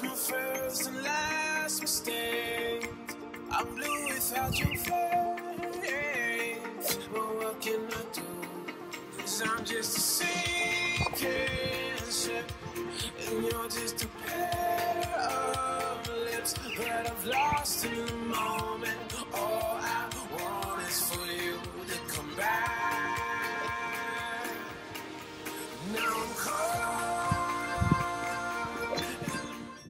was my first and last mistake. I'm blue without your face. But what can I do? 'Cause I'm just a sinking ship, and you're just a pair of lips that I've lost in the moment.